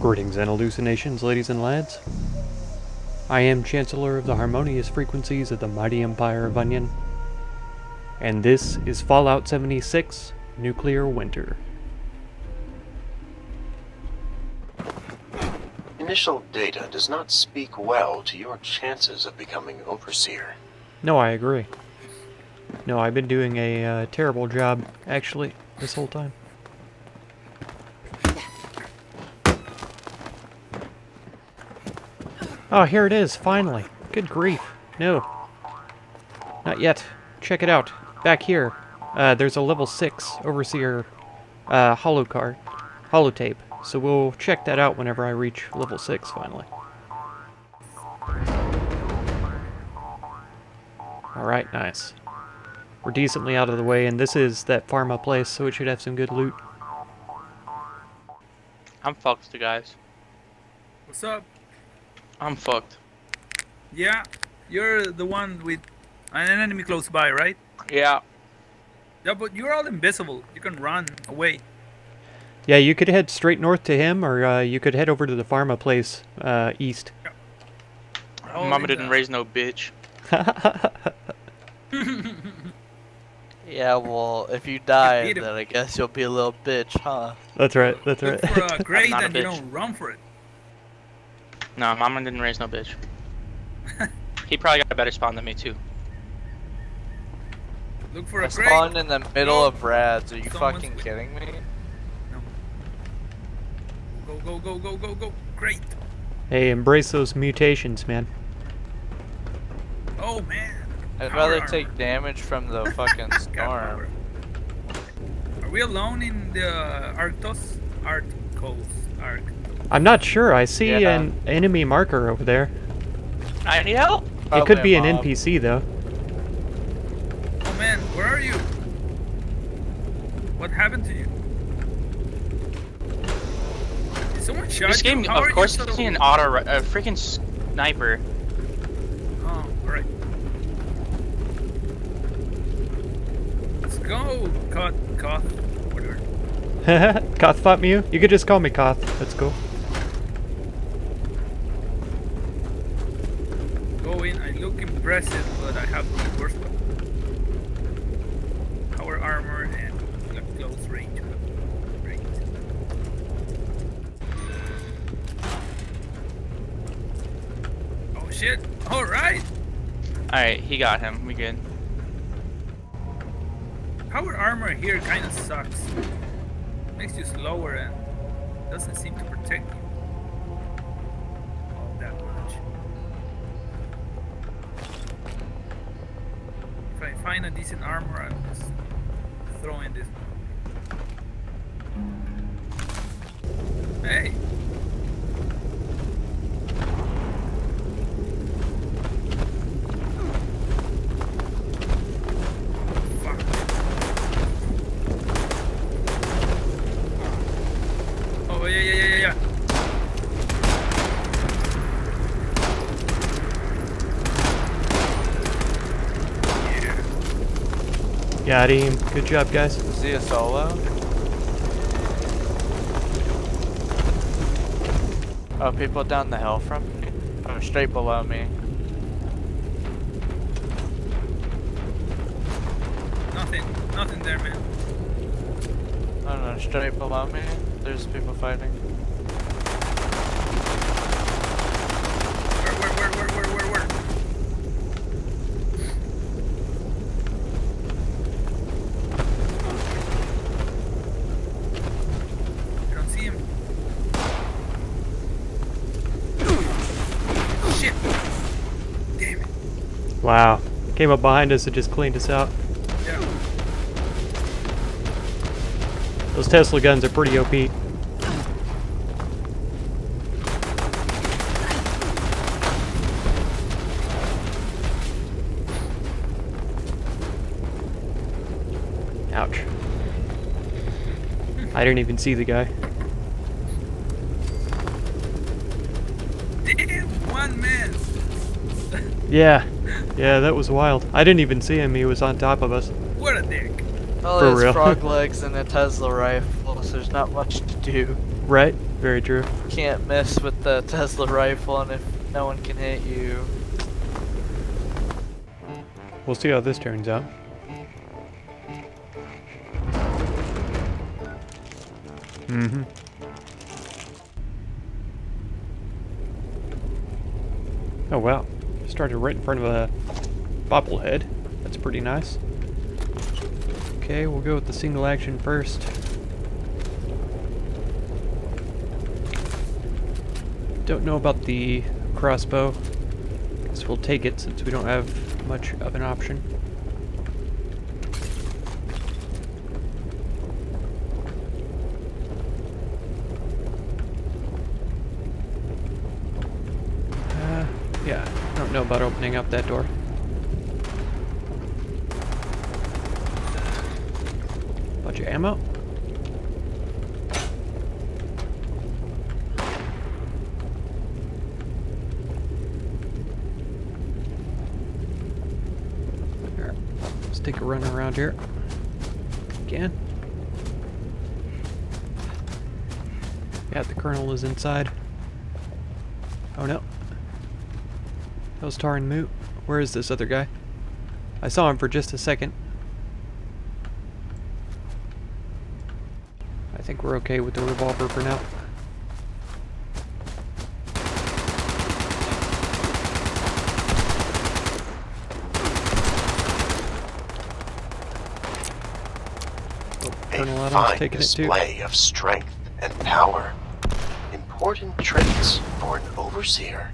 Greetings and hallucinations, ladies and lads. I am Chancellor of the Harmonious Frequencies of the Mighty Empire of Onion, and this is Fallout 76, Nuclear Winter. Initial data does not speak well to your chances of becoming Overseer. No, I agree. No, I've been doing a terrible job, actually, this whole time. Oh, here it is, finally. Good grief. No. Not yet. Check it out. Back here. There's a level 6 Overseer holotape. So we'll check that out whenever I reach level 6, finally. Alright, nice. We're decently out of the way, and this is that pharma place, so it should have some good loot. I'm fucked, you guys. What's up? I'm fucked. Yeah, you're the one with an enemy close by, right? Yeah. Yeah, but you're all invisible. You can run away. Yeah, you could head straight north to him, or you could head over to the pharma place east. Yeah. Oh, Mama didn't raise no bitch. Yeah, well, if you die, then I guess you'll be a little bitch, huh? That's right, that's right. Look for a grave and you don't run for it. No, Mama didn't raise no bitch. He probably got a better spawn than me too. Look for a spawn in the middle of rats. Are you fucking kidding me? No. Go, go, go, go, go, go. Great. Hey, embrace those mutations, man. Oh man. I'd rather take damage from the fucking storm. Are we alone in the Arctos? I'm not sure. I see an enemy marker over there. I need help. It could be an NPC though. Oh man, where are you? What happened to you? Did someone shot you? This game, of course, is an auto, a freaking sniper. Oh, alright. Let's go, Koth, whatever. Koth fought Mew? You could just call me Koth. That's cool. I look impressive, but I have the worst one. Power armor and close range. Great. Oh shit! Alright! Alright, he got him. We good. Power armor here kinda sucks. Makes you slower and doesn't seem to protect you. Find a decent armor, I'll just throw in this one. Hey! Fuck. Oh, yeah. Got him. Good job, guys. Is he a solo? Oh, people down the hill from me? Oh, straight below me. Nothing there, man. Oh no, straight below me. There's people fighting. Where? Wow, came up behind us and just cleaned us out. Yeah. Those Tesla guns are pretty OP. Ouch. I didn't even see the guy. Damn, one miss. Yeah. Yeah, that was wild. I didn't even see him. He was on top of us. What a dick. Well, it's frog legs and a Tesla rifle, so there's not much to do. Right, very true. Can't miss with the Tesla rifle, and if no one can hit you. We'll see how this turns out. Mm-hmm. Oh wow, started right in front of a bobblehead. That's pretty nice. Okay, we'll go with the single action first. Don't know about the crossbow. Guess we'll take it since we don't have much of an option. Yeah, I don't know about opening up that door. Bunch of ammo. There. Let's take a run around here. Again. Yeah, the colonel is inside. Oh no. That was tar and moot. Where is this other guy? I saw him for just a second. I think we're okay with the revolver for now. A fine display of strength and power. Important traits for an overseer.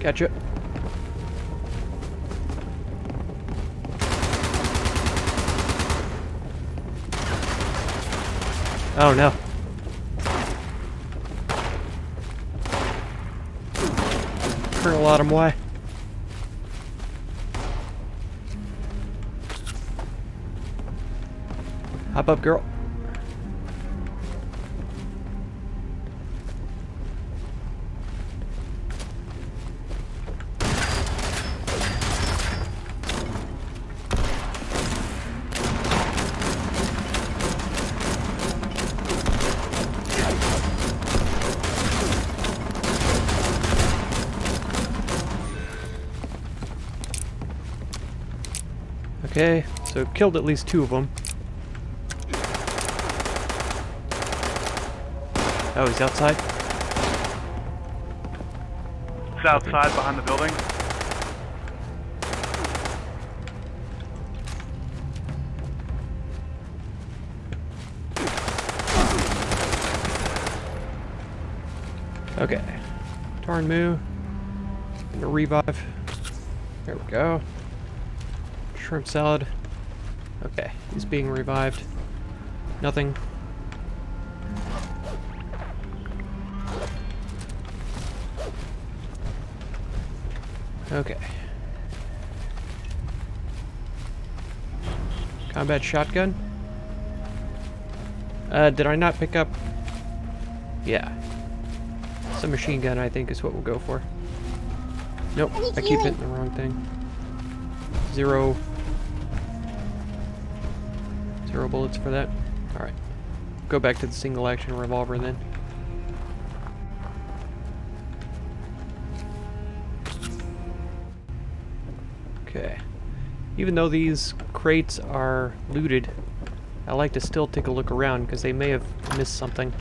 Gotcha. Oh no. Colonel Autumn, why? Hop up, girl. Okay, so killed at least two of them. Oh, he's outside? He's outside behind the building. Okay. Tarnmu. A revive. There we go. Shrimp salad. Okay, he's being revived. Nothing. Okay. Combat shotgun. Did I not pick up? Yeah. Some machine gun, I think, is what we'll go for. Nope, I keep hitting the wrong thing. Zero bullets for that. Alright. Go back to the single action revolver then. Okay. Even though these crates are looted, I like to still take a look around because they may have missed something.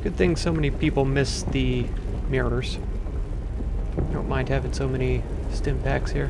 Good thing so many people miss the mirrors. I don't mind having so many stim packs here.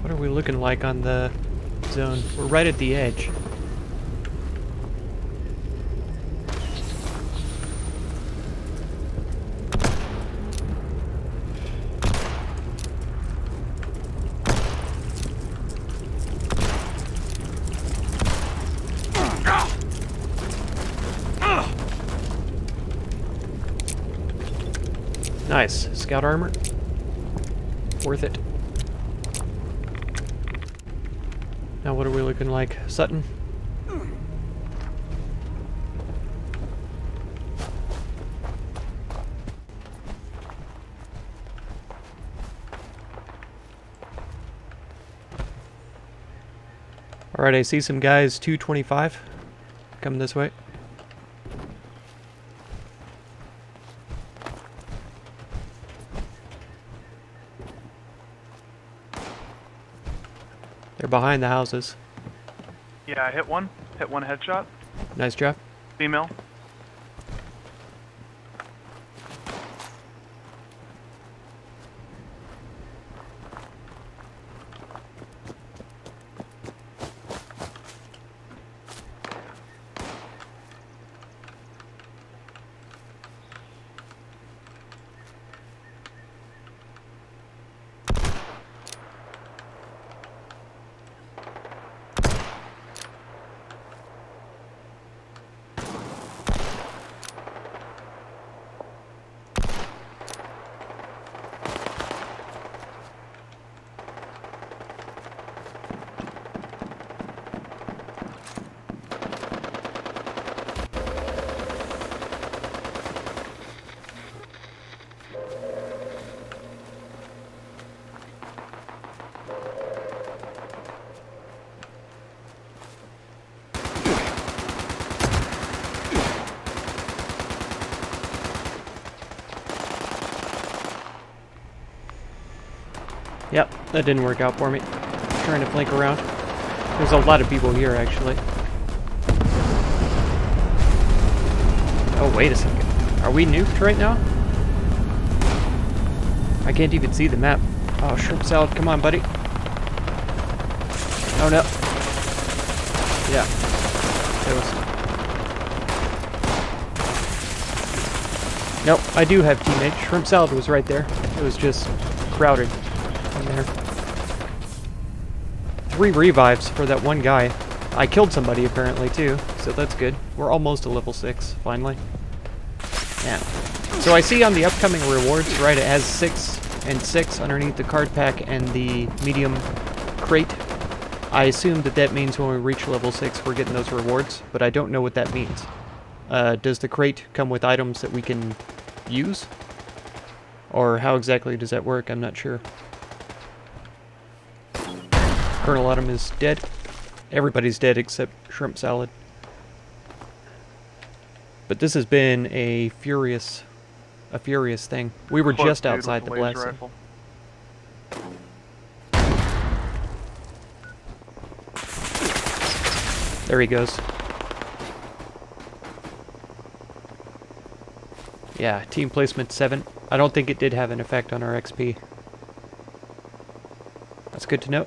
What are we looking like on the zone? We're right at the edge. Nice. Scout armor. Worth it. Now what are we looking like? Sutton? Alright, I see some guys, 225, coming this way. They're behind the houses. Yeah, I hit one headshot. Nice job. Female. Yep, that didn't work out for me. I'm trying to flank around. There's a lot of people here, actually. Oh, wait a second. Are we nuked right now? I can't even see the map. Oh, shrimp salad, come on, buddy. Oh, no. Yeah. There was... Nope, I do have teammates. Shrimp salad was right there. It was just crowded. There. 3 revives for that one guy. I killed somebody apparently too, so that's good. We're almost to level 6 finally. Yeah. So I see on the upcoming rewards, right, it has 6 and 6 underneath the card pack and the medium crate. I assume that that means when we reach level 6 we're getting those rewards, but I don't know what that means. Does the crate come with items that we can use? Or how exactly does that work? I'm not sure. Colonel Autumn is dead. Everybody's dead except Shrimp Salad. But this has been a furious thing. We were just outside the blast. There he goes. Yeah, team placement 7. I don't think it did have an effect on our XP. That's good to know.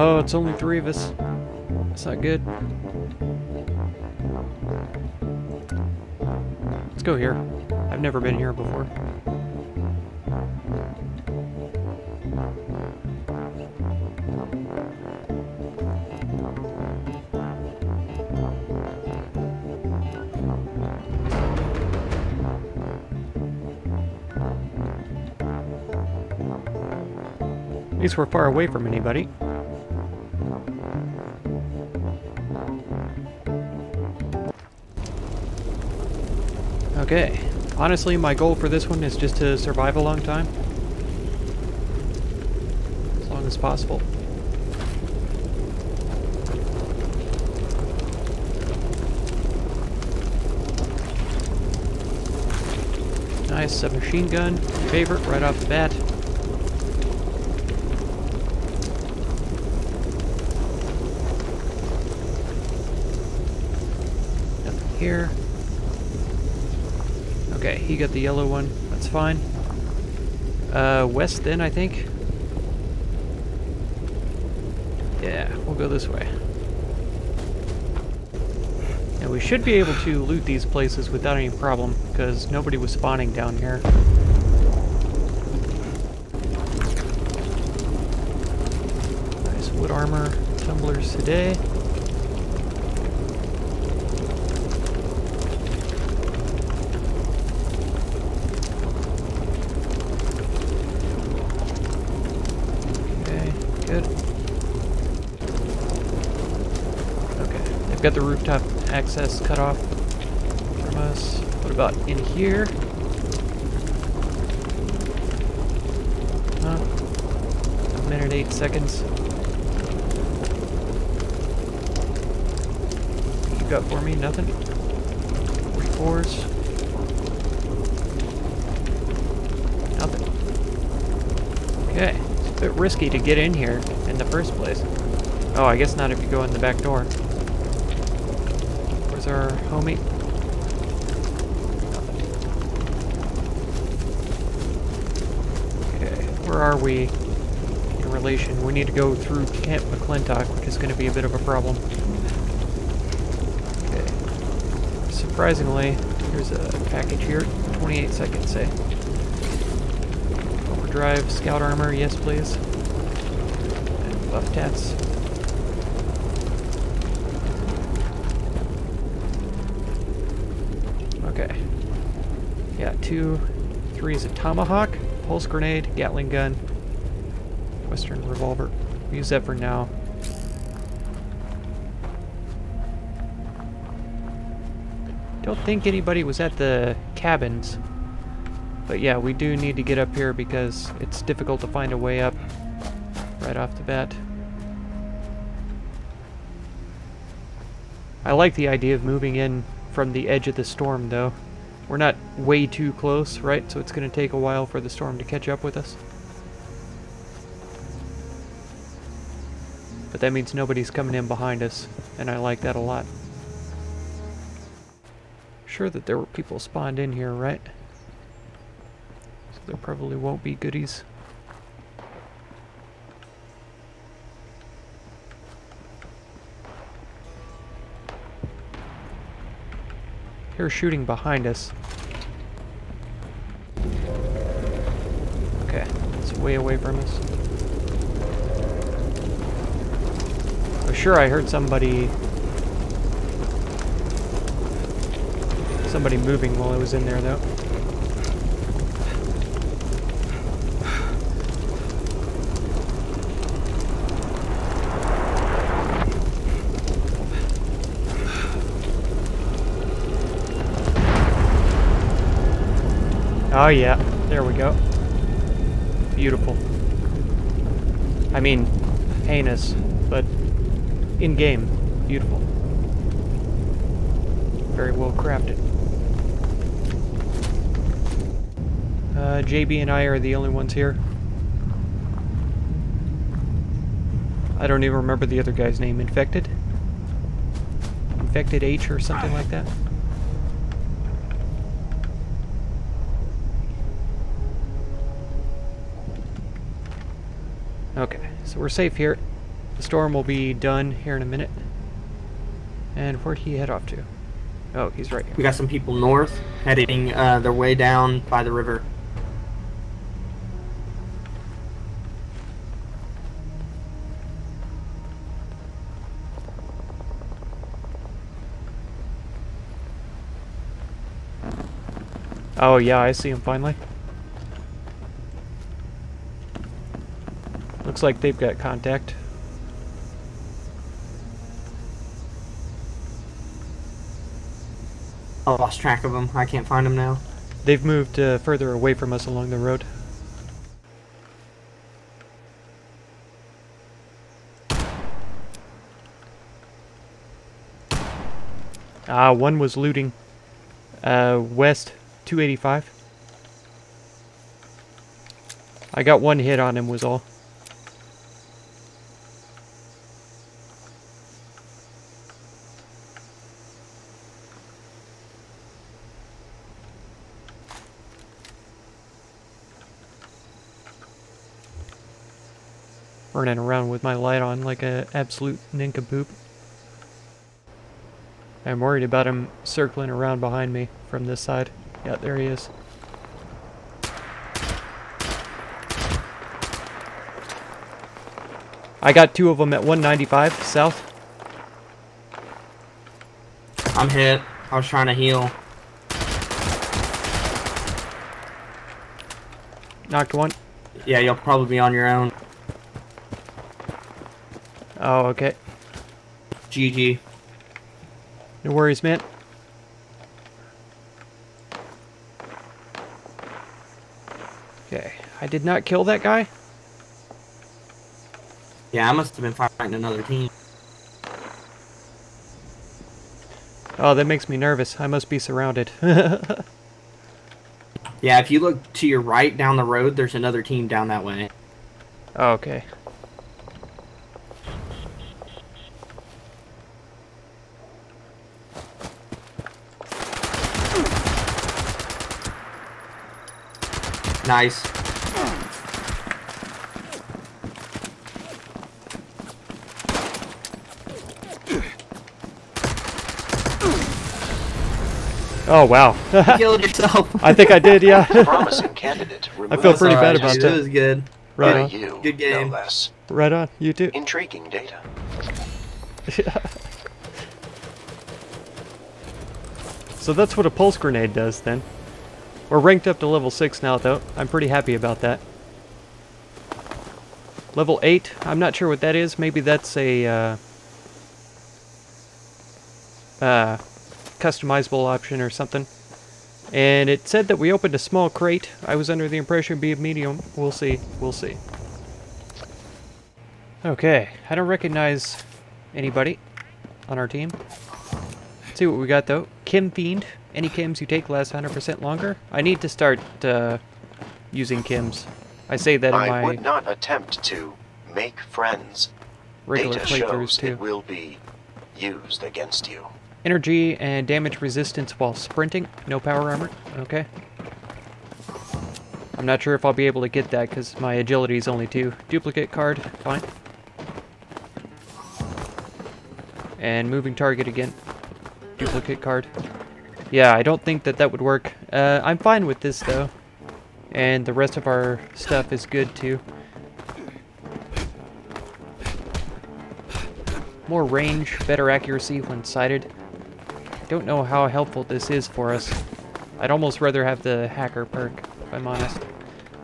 Oh, it's only 3 of us. That's not good. Let's go here. I've never been here before. At least we're far away from anybody. Okay. Honestly, my goal for this one is just to survive a long time. As long as possible. Nice submachine gun, favorite right off the bat. Nothing here. Okay, he got the yellow one, that's fine. West then, I think. Yeah, we'll go this way. And we should be able to loot these places without any problem, because nobody was spawning down here. Nice wood armor, tumblers today. Got the rooftop access cut off from us. What about in here? Oh, a minute, 8 seconds. What you got for me? Nothing? 44s. Nothing. Okay. It's a bit risky to get in here in the first place. Oh, I guess not if you go in the back door. Our homie. Okay, where are we in relation? We need to go through Camp McClintock, which is going to be a bit of a problem. Okay. Surprisingly, here's a package here. 28 seconds, say. Overdrive, scout armor, yes please. And buff tats. Yeah, 2, 3's a tomahawk, pulse grenade, Gatling gun, Western revolver. We'll use that for now. Don't think anybody was at the cabins, but yeah, we do need to get up here because it's difficult to find a way up right off the bat. I like the idea of moving in from the edge of the storm though. We're not way too close, right? So it's going to take a while for the storm to catch up with us. But that means nobody's coming in behind us, and I like that a lot. Sure that there were people spawned in here, right? So there probably won't be goodies. They're shooting behind us. Okay, it's way away from us. I'm sure I heard somebody moving while I was in there though. Oh yeah, there we go. Beautiful. I mean, heinous, but in-game, beautiful. Very well crafted. JB and I are the only ones here. I don't even remember the other guy's name. Infected? Infected H or something like that? Okay, so we're safe here. The storm will be done here in a minute. And where'd he head off to? Oh, he's right here. We got some people north, heading their way down by the river. Oh yeah, I see him finally. Looks like they've got contact. I lost track of them. I can't find them now. They've moved further away from us along the road. Ah, one was looting west 285. I got one hit on him was all. Running around with my light on like an absolute nincompoop. I'm worried about him circling around behind me from this side. Yeah, there he is. I got two of them at 195 south. I'm hit. I was trying to heal. Knocked one. Yeah, you'll probably be on your own. Oh, okay. GG. No worries, man. Okay, I did not kill that guy. Yeah, I must have been fighting another team. Oh, that makes me nervous. I must be surrounded. Yeah, if you look to your right down the road, there's another team down that way. Oh, okay. Nice. Oh, wow. You killed yourself. I think I did, yeah. Promising candidate. I feel pretty bad about that. That was good. Right on. Good game. No less. Right on. You too. Intriguing data. So that's what a pulse grenade does, then. We're ranked up to level 6 now, though. I'm pretty happy about that. Level 8. I'm not sure what that is. Maybe that's a customizable option or something. And it said that we opened a small crate. I was under the impression it'd be a medium. We'll see. We'll see. Okay. I don't recognize anybody on our team. Let's see what we got, though. Chem Fiend. Any chems you take last 100% longer. I need to start using chems. I say that in my... I would not attempt to make friends. Regular playthroughs, too. It will be used against you. Energy and damage resistance while sprinting. No power armor. Okay. I'm not sure if I'll be able to get that because my agility is only 2. Duplicate card. Fine. And moving target again. Duplicate card. Yeah, I don't think that that would work. I'm fine with this, though. And the rest of our stuff is good, too. More range, better accuracy when sighted. I don't know how helpful this is for us. I'd almost rather have the hacker perk, if I'm honest.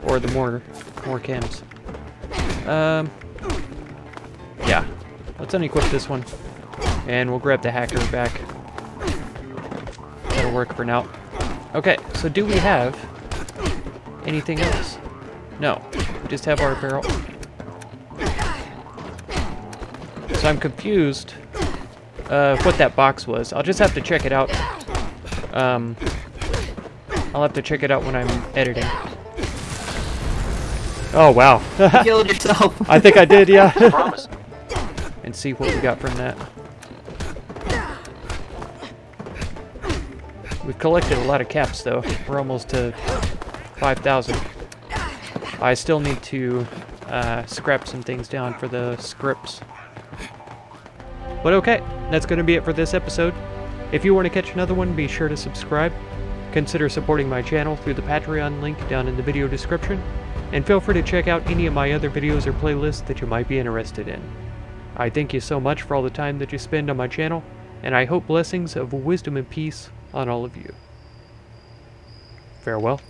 Or the more chems. Yeah. Let's unequip this one. And we'll grab the hacker back. Work for now. Okay, so do we have anything else? No, we just have our barrel. So I'm confused what that box was. I'll just have to check it out. I'll have to check it out when I'm editing. Oh, wow. You killed yourself. I think I did, yeah. And see what we got from that. We've collected a lot of caps, though. We're almost to 5,000. I still need to scrap some things down for the scripts. But okay, that's going to be it for this episode. If you want to catch another one, be sure to subscribe. Consider supporting my channel through the Patreon link down in the video description. And feel free to check out any of my other videos or playlists that you might be interested in. I thank you so much for all the time that you spend on my channel, and I hope blessings of wisdom and peace on all of you. Farewell.